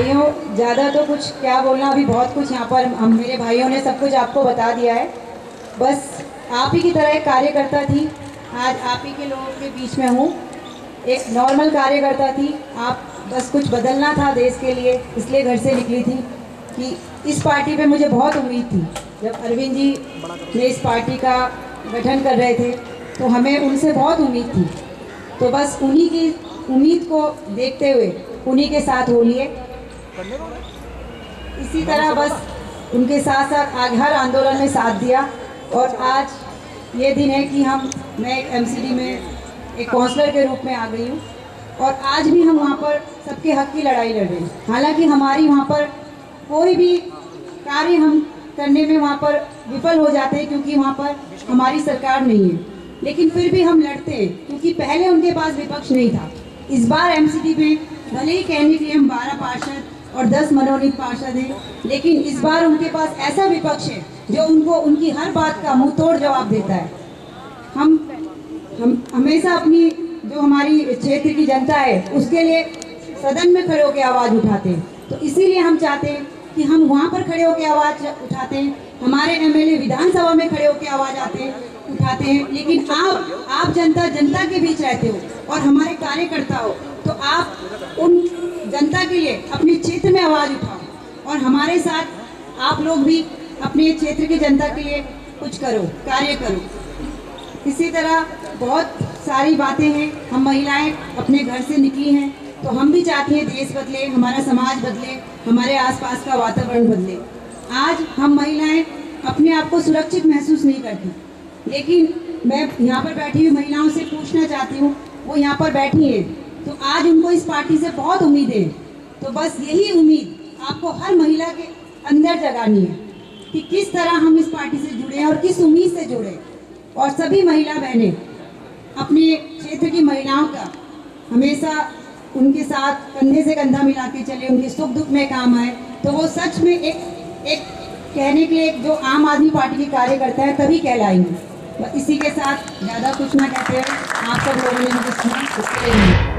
भाइयों ज़्यादा तो कुछ क्या बोलना, अभी बहुत कुछ यहाँ पर मेरे भाइयों ने सब कुछ आपको बता दिया है। बस आप ही की तरह एक कार्यकर्ता थी, आज आप ही के लोगों के बीच में हूँ। एक नॉर्मल कार्यकर्ता थी आप, बस कुछ बदलना था देश के लिए, इसलिए घर से निकली थी कि इस पार्टी पे मुझे बहुत उम्मीद थी। जब अरविंद जी ने इस पार्टी का गठन कर रहे थे तो हमें उनसे बहुत उम्मीद थी, तो बस उन्हीं की उम्मीद को देखते हुए उन्हीं के साथ हो लिए। इसी तरह बस उनके साथ साथ आज हर आंदोलन में साथ दिया, और आज ये दिन है कि मैं एक MCD में एक काउंसलर के रूप में आ गई हूँ, और आज भी हम वहाँ पर सबके हक की लड़ाई लड़ रहे हैं। हालांकि हमारी वहाँ पर कोई भी कार्य हम करने में वहाँ पर विफल हो जाते हैं क्योंकि वहाँ पर हमारी सरकार नहीं है, लेकिन फिर भी हम लड़ते हैं क्योंकि पहले उनके पास विपक्ष नहीं था। इस बार MCD में भले ही कहने के लिए हम 12 पार्षद और 10 मनोनीत पार्षद हैं, लेकिन इस बार उनके पास ऐसा विपक्ष है जो उनको उनकी हर बात का मुँह तोड़ जवाब देता है। हम हमेशा अपनी जो हमारी क्षेत्र की जनता है उसके लिए सदन में खड़े होकर आवाज़ उठाते हैं, तो इसीलिए हम चाहते हैं कि हम वहाँ पर खड़े होकर आवाज़ उठाते हैं। हमारे MLA विधानसभा में खड़े होकर आवाज़ उठाते हैं, लेकिन आप जनता के बीच रहते हो और हमारे कार्यकर्ता हो, तो आप उन जनता के लिए अपने क्षेत्र में आवाज़ उठाओ, और हमारे साथ आप लोग भी अपने क्षेत्र की जनता के लिए कुछ करो, कार्य करो। इसी तरह बहुत सारी बातें हैं। हम महिलाएं अपने घर से निकली हैं तो हम भी चाहते हैं देश बदले, हमारा समाज बदले, हमारे आसपास का वातावरण बदले। आज हम महिलाएं अपने आप को सुरक्षित महसूस नहीं करती, लेकिन मैं यहाँ पर बैठी हुई महिलाओं से पूछना चाहती हूँ, वो यहाँ पर बैठी हैं तो आज उनको इस पार्टी से बहुत उम्मीद है, तो बस यही उम्मीद आपको हर महिला के अंदर जगानी है कि किस तरह हम इस पार्टी से जुड़े और किस उम्मीद से जुड़े। और सभी महिला बहनें अपने क्षेत्र की महिलाओं का हमेशा उनके साथ कंधे से कंधा मिला के चले, उनके सुख दुख में काम आए, तो वो सच में एक कहने के लिए जो आम आदमी पार्टी के कार्यकर्ता है तभी कहलाएंगे। इसी के साथ ज़्यादा कुछ ना कहते हुए आप सब लोगों ने मुझे सुना, उसके लिए